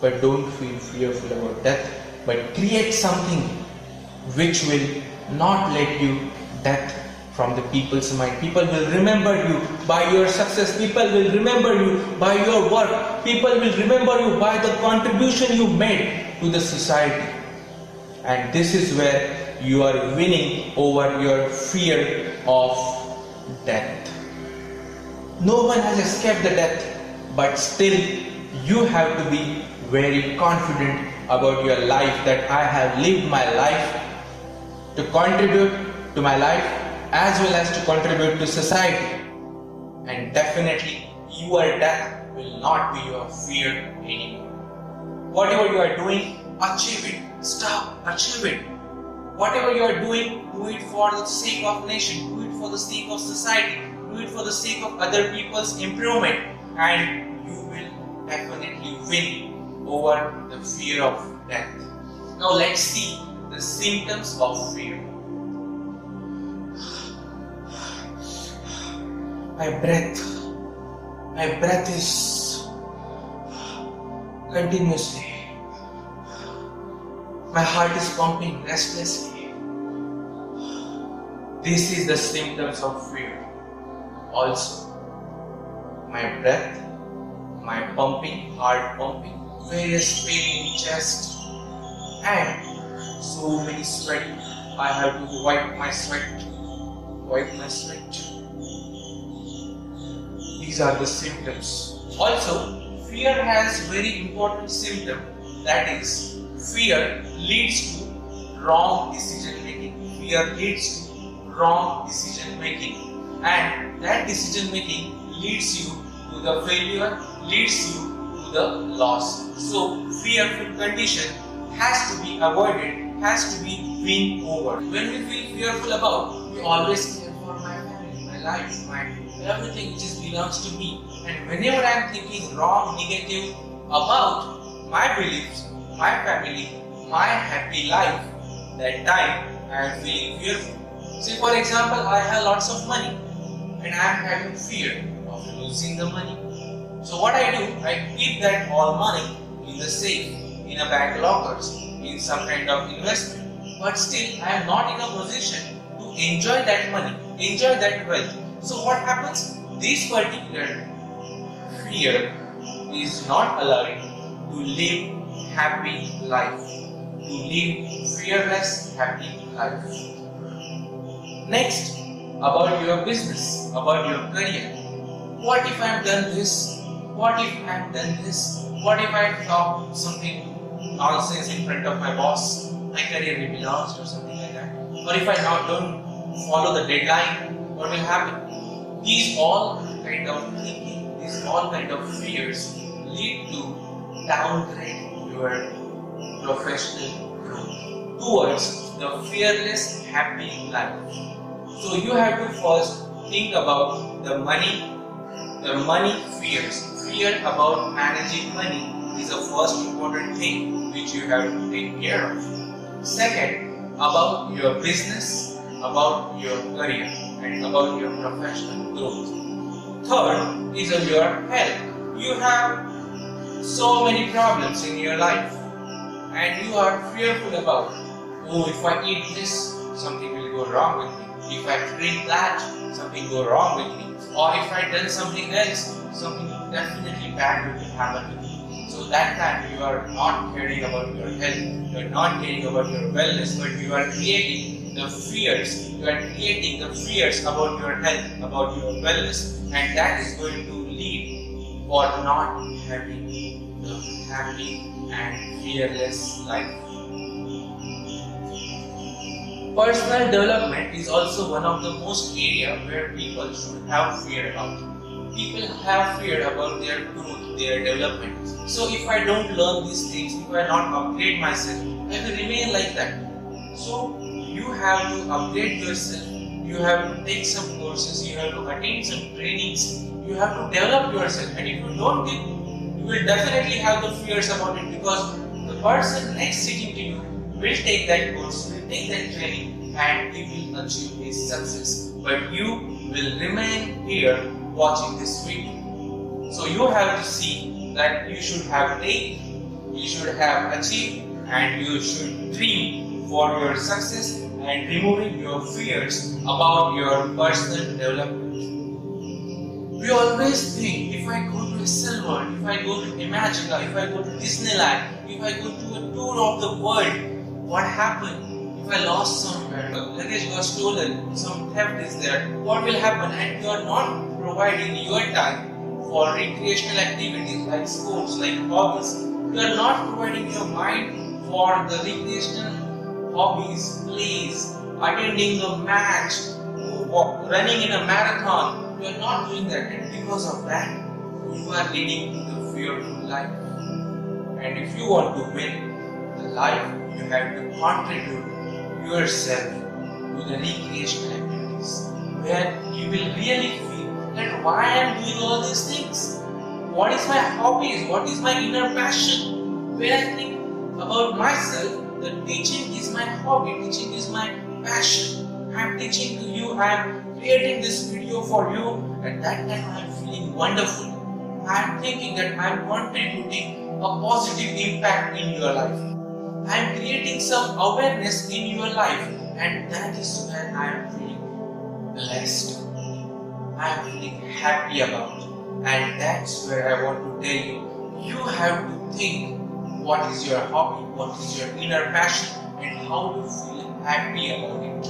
but don't feel fearful about death, but create something which will not let you death from the people's mind. People will remember you by your success. People will remember you by your work. People will remember you by the contribution you made to the society. And this is where you are winning over your fear of death. No one has escaped the death, but still you have to be very confident about your life, that I have lived my life to contribute to my life as well as to contribute to society. And definitely your death will not be your fear anymore. Whatever you are doing, achieve it. Stop, achieve it. Whatever you are doing, do it for the sake of nation, do it for the sake of society, do it for the sake of other people's improvement, and you will definitely win over the fear of death. Now let's see the symptoms of fear. My breath is continuously. My heart is pumping restlessly. This is the symptoms of fear. Also, my breath, my pumping, heart pumping, various pain in chest, and so many sweat. I have to wipe my sweat. These are the symptoms. Also, fear has very important symptom, that is, fear leads to wrong decision making. Fear leads to wrong decision making. And that decision making leads you to the failure, leads you to the loss. So fearful condition has to be avoided, has to be win over. When we feel fearful about, we always care for my family, my life, my everything which is belongs to me. And whenever I am thinking wrong, negative about my beliefs, my family, my happy life, that time I am feeling fearful. Say for example, I have lots of money and I am having fear of losing the money. So what I do, I keep that all money in the safe, in a bank lockers, in some kind of investment. But still I am not in a position to enjoy that money, enjoy that wealth. So what happens? This particular fear is not allowing to live happy life, to live fearless happy life. Next, about your business, about your career. What if I have done this? What if I have done this? What if I have talked something nonsense in front of my boss? My career will be lost or something like that. Or if I now don't follow the deadline, what will happen? These all kind of thinking, these all kind of fears lead to downgrade your professional growth towards the fearless happy life. So you have to first think about the money fears. Fear about managing money is the first important thing which you have to take care of. Second, about your business, about your career, and about your professional growth. Third is on your health. You have so many problems in your life and you are fearful about, oh, if I eat this, something will go wrong with me. If I drink that, something go wrong with me. Or if I done something else, something definitely bad will happen to me. So that time you are not caring about your health, you are not caring about your wellness, but you are creating the fears. You are creating the fears about your health, about your wellness, and that is going to lead for not having the happy and fearless life. Personal development is also one of the most area where people should have fear about. People have fear about their growth, their development. So if I don't learn these things, if I not upgrade myself, I will remain like that. So you have to upgrade yourself, you have to take some courses, you have to attain some trainings, you have to develop yourself. And if you don't get, you will definitely have the fears about it, because the person next sitting to you will take that course, will take that training, and he will achieve his success. But you will remain here watching this video. So you have to see that you should have faith you should have achieved, and you should dream for your success and removing your fears about your personal development. We always think, if I go to Essel World, if I go to Imagica, if I go to Disneyland, if I go to a tour of the world, what happened? If I lost somewhere, luggage got stolen, some theft is there, what will happen? And you are not providing your time for recreational activities like sports, like hobbies. You are not providing your mind for the recreational hobbies, plays, attending a match, running in a marathon. You are not doing that, and because of that, you are leading to the fearful life. And if you want to win the life, you have to contribute yourself to the recreational activities, where you will really feel that why I am doing all these things, what is my hobbies, what is my inner passion. When I think about myself, that teaching is my hobby, teaching is my passion, I am teaching to you, I am creating this video for you, at that time I am feeling wonderful, I am thinking that I am contributing a positive impact in your life. I am creating some awareness in your life, and that is when I am feeling blessed. I am feeling happy about it, and that's where I want to tell you, you have to think what is your hobby, what is your inner passion, and how you feel happy about it.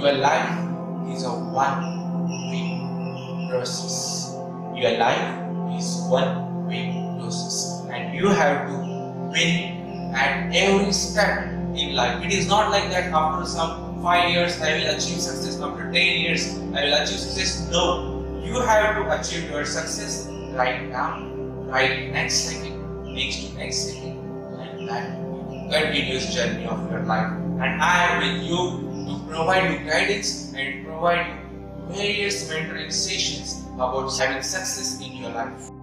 Your life is a one-way process. Your life is one-way process, and you have to win at every step in life. It is not like that after some 5 years I will achieve success, after 10 years I will achieve success. No, you have to achieve your success right now, right next second, next to next second, like that continuous journey of your life. And I am with you to provide you guidance and provide you various mentoring sessions about having success in your life.